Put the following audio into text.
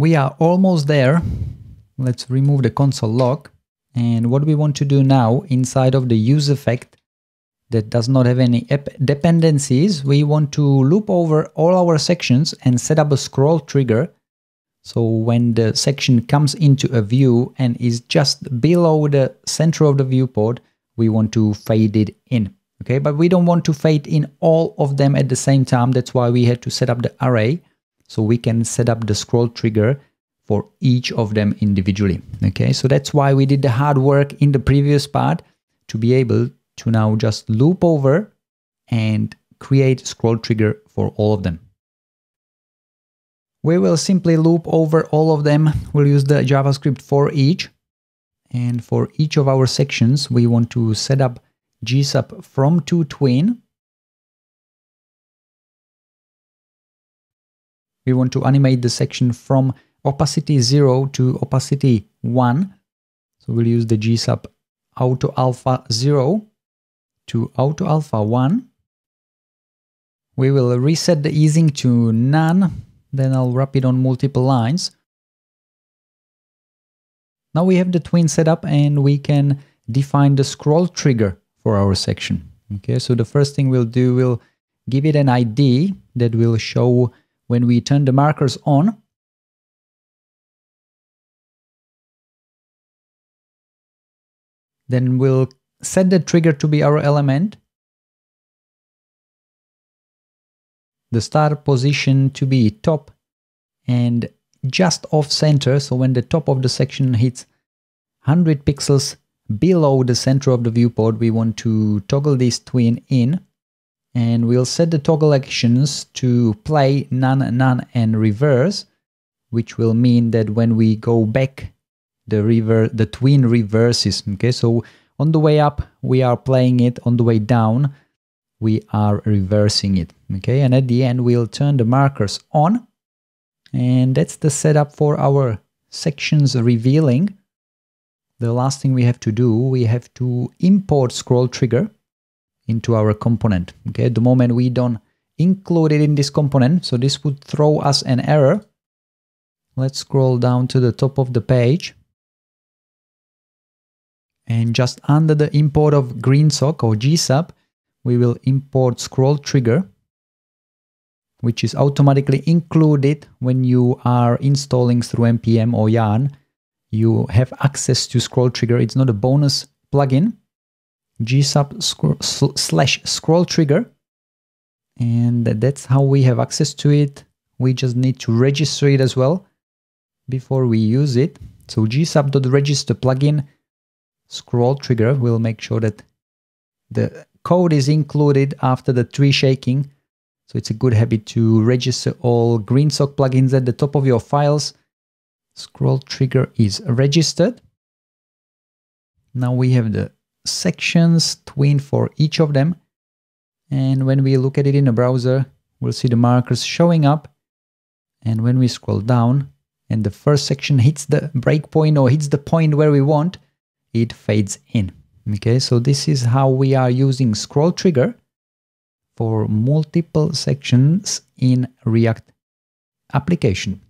we are almost there. Let's remove the console log. And what we want to do now inside of the use effect that does not have any dependencies, we want to loop over all our sections and set up a scroll trigger. So when the section comes into a view and is just below the center of the viewport, we want to fade it in. Okay, but we don't want to fade in all of them at the same time. That's why we had to set up the array. So we can set up the scroll trigger for each of them individually. Okay, so that's why we did the hard work in the previous part, to be able to now just loop over and create scroll trigger for all of them. We will simply loop over all of them. We'll use the JavaScript for each. And for each of our sections, we want to set up GSAP fromTo tween. We want to animate the section from opacity 0 to opacity 1. So we'll use the GSAP auto alpha 0 to auto alpha 1. We will reset the easing to none. Then I'll wrap it on multiple lines. Now we have the tween set up, and we can define the scroll trigger for our section. Okay, so the first thing we'll do, we'll give it an ID that will show when we turn the markers on. Then we'll set the trigger to be our element, the start position to be top and just off center. So when the top of the section hits 100 pixels below the center of the viewport, we want to toggle this tween in, and we'll set the toggle actions to play none, none and reverse, which will mean that when we go back, the tween reverses. Okay, so on the way up we are playing it, on the way down we are reversing it. Okay, and at the end we'll turn the markers on, and that's the setup for our sections revealing. The last thing we have to do, we have to import scroll trigger into our component. Okay, at the moment we don't include it in this component, so this would throw us an error. Let's scroll down to the top of the page. And just under the import of GreenSock or GSAP, we will import scroll trigger, which is automatically included when you are installing through NPM or Yarn. You have access to scroll trigger. It's not a bonus plugin. GSAP /scroll trigger. And that's how we have access to it. We just need to register it as well before we use it. So GSAP.register plugin scroll trigger. We'll make sure that the code is included after the tree shaking. So it's a good habit to register all GreenSock plugins at the top of your files. Scroll trigger is registered. Now we have the sections tween for each of them, and when we look at it in a browser, we'll see the markers showing up. And when we scroll down and the first section hits the breakpoint or hits the point where we want, it fades in. Okay, so this is how we are using scroll trigger for multiple sections in React application.